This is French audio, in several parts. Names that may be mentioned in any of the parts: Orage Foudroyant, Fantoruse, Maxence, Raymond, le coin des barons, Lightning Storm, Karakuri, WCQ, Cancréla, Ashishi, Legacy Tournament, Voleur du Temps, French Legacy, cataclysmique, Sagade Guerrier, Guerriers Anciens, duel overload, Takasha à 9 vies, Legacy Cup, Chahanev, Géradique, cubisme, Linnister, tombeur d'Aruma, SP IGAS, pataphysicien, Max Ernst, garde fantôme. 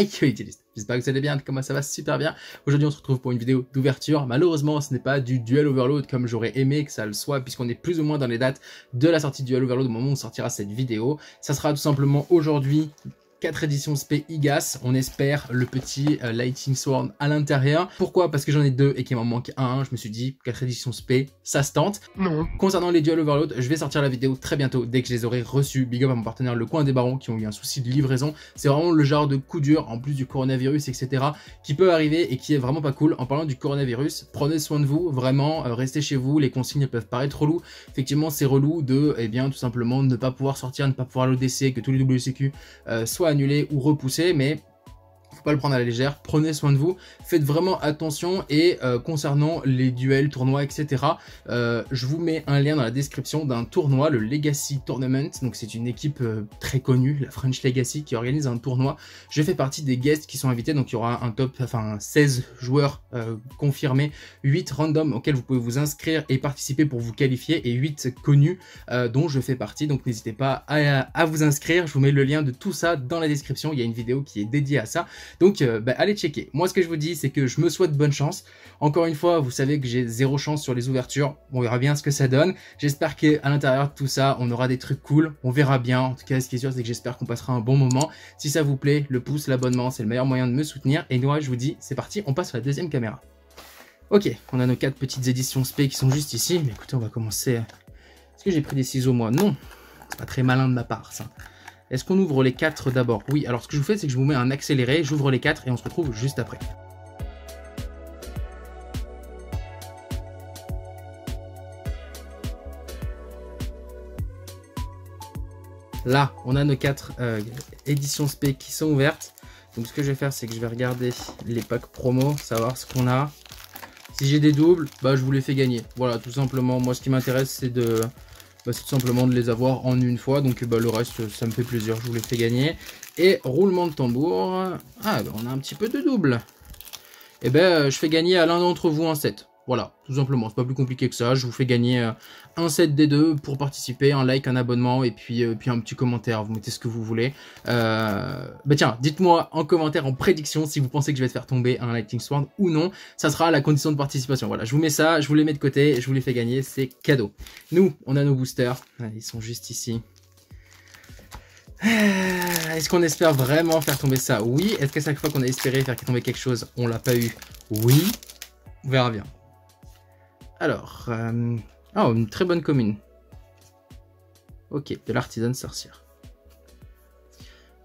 Hey yo les duelistes, j'espère que vous allez bien, comment ça va? Super bien. Aujourd'hui on se retrouve pour une vidéo d'ouverture. Malheureusement ce n'est pas du duel overload comme j'aurais aimé que ça le soit, puisqu'on est plus ou moins dans les dates de la sortie du duel overload au moment où on sortira cette vidéo. Ça sera tout simplement aujourd'hui 4 éditions SP IGAS, on espère le petit Lightning Storm à l'intérieur. Pourquoi? Parce que j'en ai deux et qu'il m'en manque un. Je me suis dit 4 éditions SP, ça se tente. Non. Concernant les duels overload, je vais sortir la vidéo très bientôt dès que je les aurai reçus. Big up à mon partenaire le coin des barons qui ont eu un souci de livraison. C'est vraiment le genre de coup dur en plus du coronavirus, etc. qui peut arriver et qui est vraiment pas cool. En parlant du coronavirus, prenez soin de vous, vraiment, restez chez vous. Les consignes peuvent paraître reloues. Effectivement, c'est relou de, eh bien, tout simplement ne pas pouvoir sortir, ne pas pouvoir aller au DC, que tous les WCQ soient annulé ou repoussé, mais faut pas le prendre à la légère, prenez soin de vous, faites vraiment attention. Et concernant les duels, tournois, etc., je vous mets un lien dans la description d'un tournoi, le Legacy Tournament. Donc c'est une équipe très connue, la French Legacy, qui organise un tournoi. Je fais partie des guests qui sont invités, donc il y aura un top, enfin 16 joueurs confirmés, 8 randoms auxquels vous pouvez vous inscrire et participer pour vous qualifier, et 8 connus dont je fais partie. Donc n'hésitez pas à vous inscrire, je vous mets le lien de tout ça dans la description, il y a une vidéo qui est dédiée à ça. Donc allez checker. Moi ce que je vous dis, c'est que je me souhaite bonne chance. Encore une fois, vous savez que j'ai zéro chance sur les ouvertures. On verra bien ce que ça donne. J'espère qu'à l'intérieur de tout ça, on aura des trucs cool. On verra bien. En tout cas, ce qui est sûr, c'est que j'espère qu'on passera un bon moment. Si ça vous plaît, le pouce, l'abonnement, c'est le meilleur moyen de me soutenir. Et moi je vous dis, c'est parti, on passe à la deuxième caméra. Ok, on a nos 4 petites éditions SP qui sont juste ici. Mais écoutez, on va commencer. Est-ce que j'ai pris des ciseaux moi? Non. C'est pas très malin de ma part ça. Est-ce qu'on ouvre les 4 d'abord? Oui, alors ce que je vous fais, c'est que je vous mets un accéléré, j'ouvre les 4 et on se retrouve juste après. Là, on a nos 4 éditions SP qui sont ouvertes. Donc ce que je vais faire, c'est que je vais regarder les packs promo, savoir ce qu'on a. Si j'ai des doubles, bah, je vous les fais gagner. Voilà, tout simplement. Moi, ce qui m'intéresse, c'est de... c'est tout simplement de les avoir en une fois. Donc le reste, ça me fait plaisir, je vous les fais gagner. Et roulement de tambour. Ah, bah, on a un petit peu de double. Et ben je fais gagner à l'un d'entre vous un set. Voilà, tout simplement, c'est pas plus compliqué que ça. Je vous fais gagner un set des deux pour participer, un like, un abonnement et puis un petit commentaire. Vous mettez ce que vous voulez. Bah tiens, dites-moi en commentaire, en prédiction, si vous pensez que je vais te faire tomber un Lightning Storm ou non. Ça sera la condition de participation. Voilà, je vous mets ça, je vous les mets de côté, je vous les fais gagner, c'est cadeau. Nous, on a nos boosters. Ils sont juste ici. Est-ce qu'on espère vraiment faire tomber ça? Oui. Est-ce qu'à chaque fois qu'on a espéré faire tomber quelque chose, on l'a pas eu? Oui. On verra bien. Alors, oh, une très bonne commune. Ok, de l'artisan sorcière.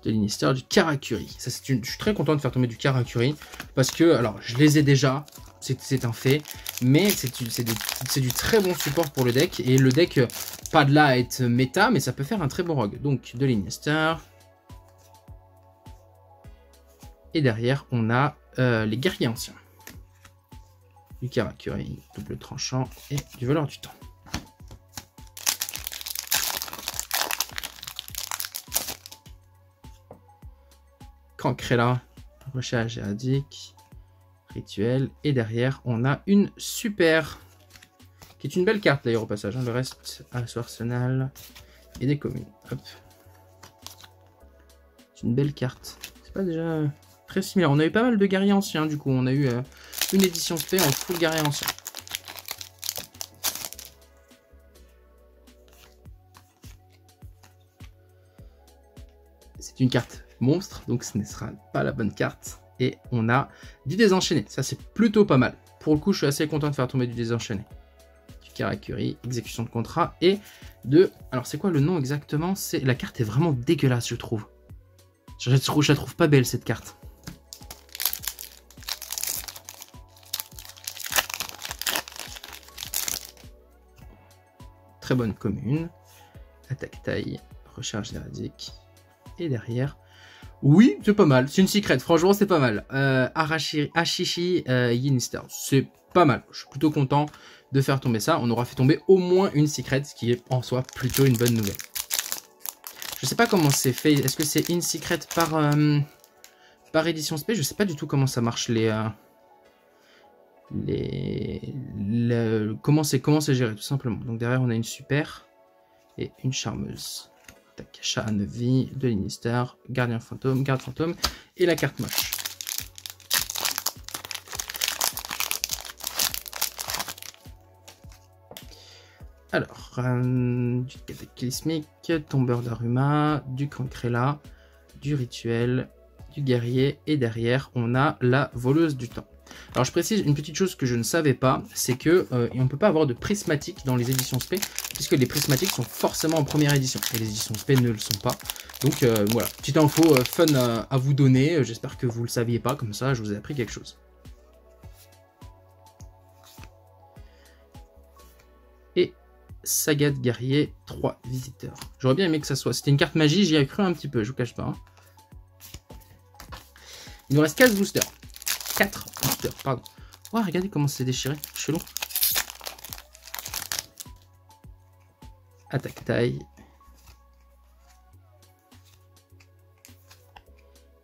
De Linnister, du Karakuri. Ça, c'est une... Je suis très content de faire tomber du Karakuri. Parce que, alors, je les ai déjà. C'est un fait. Mais c'est du très bon support pour le deck. Et le deck, pas de là à être méta, mais ça peut faire un très bon rogue. Donc, de Linnister. Et derrière, on a les guerriers anciens. Du Karakuri, double tranchant et du voleur du temps. Cancréla, rocher à Géradique, rituel. Et derrière, on a une super, qui est une belle carte d'ailleurs au passage. Le reste à son arsenal et des communes. C'est une belle carte. C'est pas déjà très similaire. On a eu pas mal de guerriers anciens du coup. On a eu... une édition SP en full guerrier ancien. C'est une carte monstre, donc ce ne sera pas la bonne carte. Et on a du désenchaîné. Ça, c'est plutôt pas mal. Pour le coup, je suis assez content de faire tomber du désenchaîné. Du Karakuri, exécution de contrat et de... Alors, c'est quoi le nom exactement? La carte est vraiment dégueulasse, je trouve. Je la trouve pas belle, cette carte. Très bonne commune, attaque taille, recharge Géradique. Et derrière, oui, c'est pas mal, c'est une secret, franchement c'est pas mal. Ashishi, Inistar, c'est pas mal, je suis plutôt content de faire tomber ça. On aura fait tomber au moins une secret, ce qui est en soi plutôt une bonne nouvelle. Je sais pas comment c'est fait, est-ce que c'est une secret par édition SP? Je sais pas du tout comment ça marche comment c'est géré tout simplement. Donc derrière on a une super et une charmeuse. Takasha à 9 vies, de Linnister, gardien fantôme, garde fantôme et la carte moche. Alors, du cataclysmique, tombeur d'Aruma, du Cancréla, du rituel, du guerrier, et derrière, on a la voleuse du temps. Alors, je précise une petite chose que je ne savais pas, c'est que on ne peut pas avoir de prismatiques dans les éditions SP, puisque les prismatiques sont forcément en première édition, et les éditions SP ne le sont pas. Donc, voilà, petite info fun à vous donner, j'espère que vous ne le saviez pas, comme ça, je vous ai appris quelque chose. Sagade Guerrier, 3 visiteurs. J'aurais bien aimé que ça soit... C'était une carte magie, j'y ai cru un petit peu, je vous cache pas. Hein. Il nous reste 4 boosters. 4 boosters, pardon. Oh, regardez comment c'est déchiré. Chelou. Attaque taille.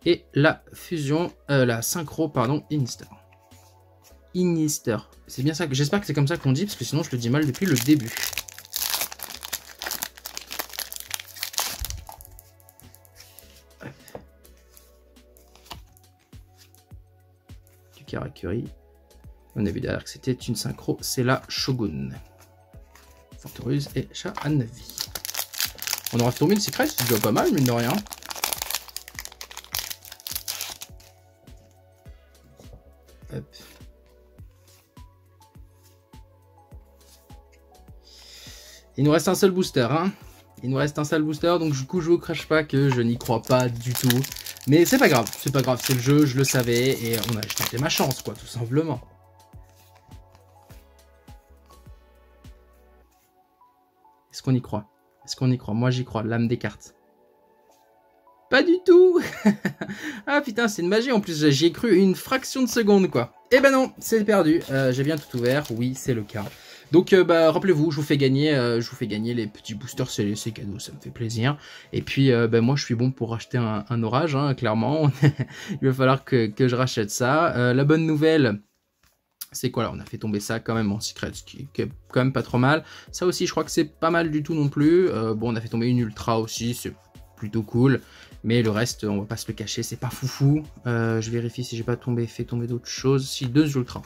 Et la fusion... la synchro, pardon, Inistar. Inistar. C'est bien ça. J'espère que c'est comme ça qu'on dit, parce que sinon je le dis mal depuis le début. Karakuri. On a vu derrière que c'était une synchro, c'est la Shogun. Fantoruse et Chahanev. On aura tombé une secret, c'est déjà pas mal, mine de rien. Hop. Il nous reste un seul booster, hein. Il nous reste un seul booster, donc du coup je vous crache pas que je n'y crois pas du tout. Mais c'est pas grave, c'est le jeu, je le savais, et on a tenté ma chance, quoi, tout simplement. Est-ce qu'on y croit? Est-ce qu'on y croit? Moi, j'y crois, l'âme des cartes. Pas du tout. Ah putain, c'est une magie, en plus, j'y ai cru une fraction de seconde, quoi. Eh ben non, c'est perdu, j'ai bien tout ouvert, oui, c'est le cas. Donc bah, rappelez-vous, je vous fais gagner les petits boosters, c'est cadeau, ça me fait plaisir. Et puis bah, moi je suis bon pour racheter un orage, hein, clairement. Il va falloir que je rachète ça. La bonne nouvelle, c'est quoi là? On a fait tomber ça quand même en secret, ce qui est quand même pas trop mal. Ça aussi je crois que c'est pas mal du tout non plus. Bon, on a fait tomber une ultra aussi, c'est plutôt cool. Mais le reste, on va pas se le cacher, c'est pas foufou. Je vérifie si j'ai pas fait tomber d'autres choses. Si, deux ultras.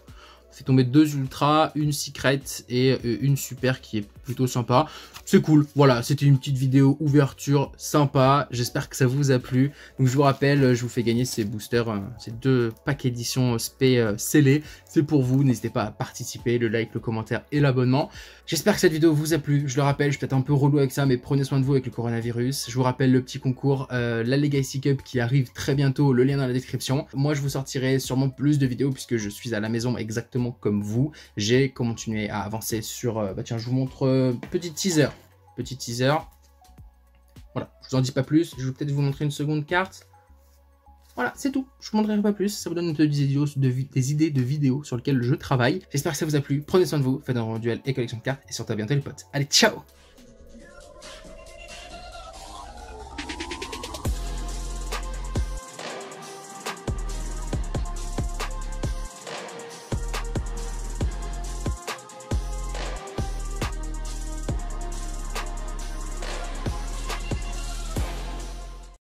Fait tomber deux ultras, une secret et une super qui est plutôt sympa. C'est cool. Voilà, c'était une petite vidéo ouverture sympa. J'espère que ça vous a plu. Donc, je vous rappelle, je vous fais gagner ces boosters, ces deux packs éditions SP scellés. C'est pour vous. N'hésitez pas à participer, le like, le commentaire et l'abonnement. J'espère que cette vidéo vous a plu. Je le rappelle, je suis peut-être un peu relou avec ça, mais prenez soin de vous avec le coronavirus. Je vous rappelle le petit concours, la Legacy Cup qui arrive très bientôt. Le lien dans la description. Moi, je vous sortirai sûrement plus de vidéos puisque je suis à la maison exactement comme vous. J'ai continué à avancer sur... bah tiens, je vous montre... petit teaser. Petit teaser. Voilà, je vous en dis pas plus. Je vais peut-être vous montrer une seconde carte. Voilà, c'est tout. Je vous montrerai pas plus. Ça vous donne des idées de vidéos sur lesquelles je travaille. J'espère que ça vous a plu. Prenez soin de vous. Faites un duel et collection de cartes. Et surtout à bientôt les potes. Allez, ciao!